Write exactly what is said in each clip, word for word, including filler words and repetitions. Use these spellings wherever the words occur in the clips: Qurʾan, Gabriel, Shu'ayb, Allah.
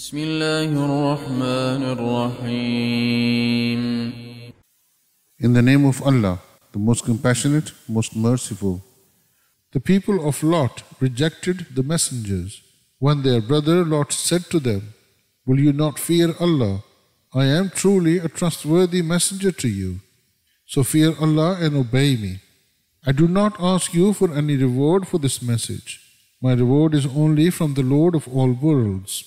بسم الله الرحمن الرحيم. In the name of Allah, the most compassionate, most merciful. The people of Lot rejected the messengers. When their brother Lot said to them, "Will you not fear Allah? I am truly a trustworthy messenger to you. So fear Allah and obey me. I do not ask you for any reward for this message. My reward is only from the Lord of all worlds.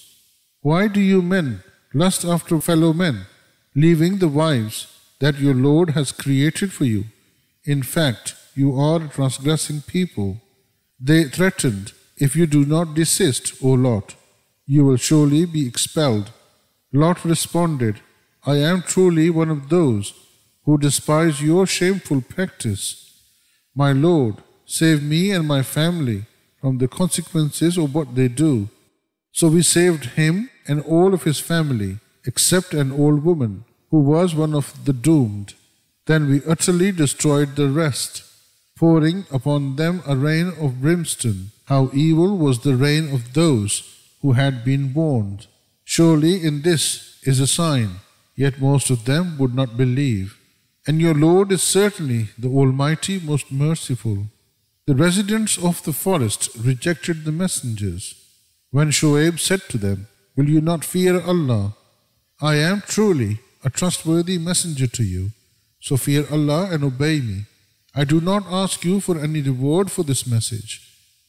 Why do you men lust after fellow men, leaving the wives that your Lord has created for you? In fact, you are a transgressing people." They threatened, "If you do not desist, O Lot, you will surely be expelled." Lot responded, "I am truly one of those who despise your shameful practice. My Lord, save me and my family from the consequences of what they do." So we saved him and all of his family, except an old woman who was one of the doomed. Then we utterly destroyed the rest, pouring upon them a rain of brimstone. How evil was the reign of those who had been warned. Surely in this is a sign, yet most of them would not believe. And your Lord is certainly the Almighty, most merciful. The residents of the forest rejected the messengers. When Shu'ayb said to them, "Will you not fear Allah? I am truly a trustworthy messenger to you. So fear Allah and obey me. I do not ask you for any reward for this message.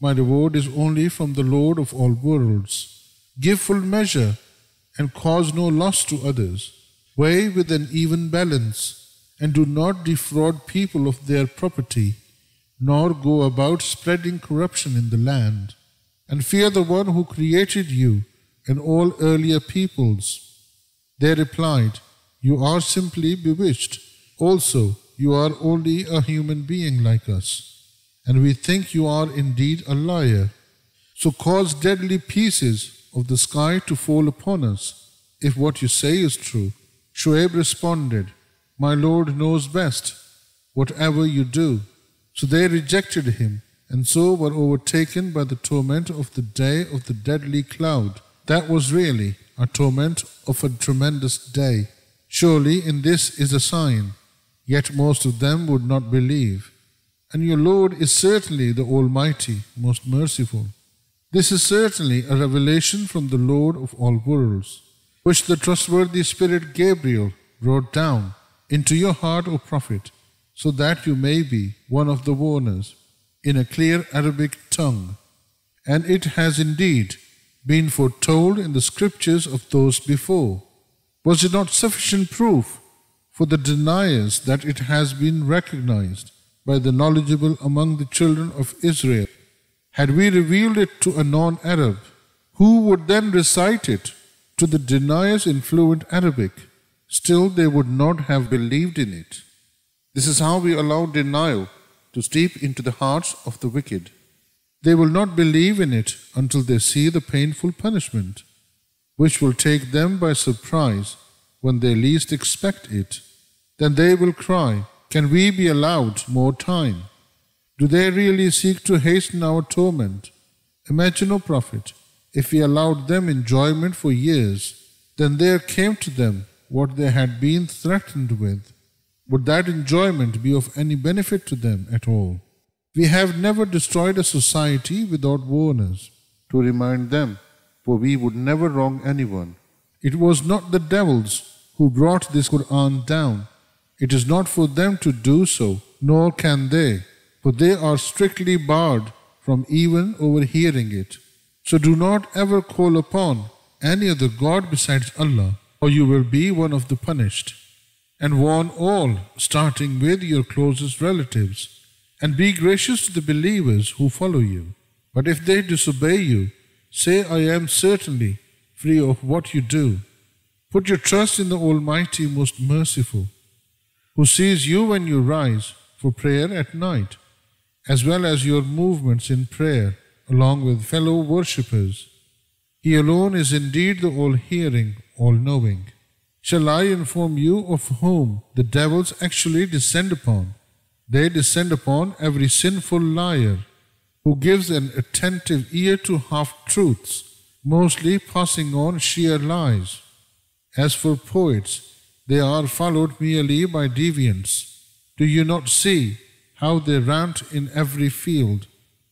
My reward is only from the Lord of all worlds. Give full measure and cause no loss to others. Weigh with an even balance and do not defraud people of their property, nor go about spreading corruption in the land. And fear the one who created you and all earlier peoples." They replied, "You are simply bewitched. Also, you are only a human being like us, and we think you are indeed a liar. So cause deadly pieces of the sky to fall upon us, if what you say is true." Shu'ayb responded, "My Lord knows best, whatever you do." So they rejected him, and so were overtaken by the torment of the day of the deadly cloud. That was really a torment of a tremendous day. Surely in this is a sign, yet most of them would not believe. And your Lord is certainly the Almighty, most merciful. This is certainly a revelation from the Lord of all worlds, which the trustworthy spirit Gabriel brought down into your heart, O Prophet, so that you may be one of the warners, in a clear Arabic tongue. And it has indeed been foretold in the scriptures of those before. Was it not sufficient proof for the deniers that it has been recognized by the knowledgeable among the children of Israel? Had we revealed it to a non-Arab, who would then recite it to the deniers in fluent Arabic? Still they would not have believed in it. This is how we allow denial to steep into the hearts of the wicked. They will not believe in it until they see the painful punishment, which will take them by surprise when they least expect it. Then they will cry, "Can we be allowed more time? Do they really seek to hasten our torment? Imagine, O Prophet, if we allowed them enjoyment for years, then there came to them what they had been threatened with. Would that enjoyment be of any benefit to them at all? We have never destroyed a society without warners to remind them, for we would never wrong anyone. It was not the devils who brought this Qur'an down. It is not for them to do so, nor can they, for they are strictly barred from even overhearing it. So do not ever call upon any other God besides Allah, or you will be one of the punished. And warn all, starting with your closest relatives, and be gracious to the believers who follow you. But if they disobey you, say, 'I am certainly free of what you do.' Put your trust in the Almighty, most merciful, who sees you when you rise for prayer at night, as well as your movements in prayer along with fellow worshippers. He alone is indeed the all-hearing, all-knowing. Shall I inform you of whom the devils actually descend upon? They descend upon every sinful liar who gives an attentive ear to half-truths, mostly passing on sheer lies. As for poets, they are followed merely by deviants. Do you not see how they rant in every field,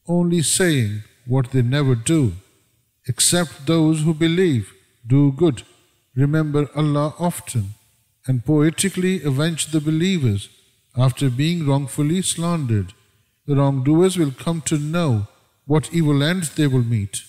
only saying what they never do? Except those who believe, do good, remember Allah often, and poetically avenge the believers after being wrongfully slandered. The wrongdoers will come to know what evil end they will meet.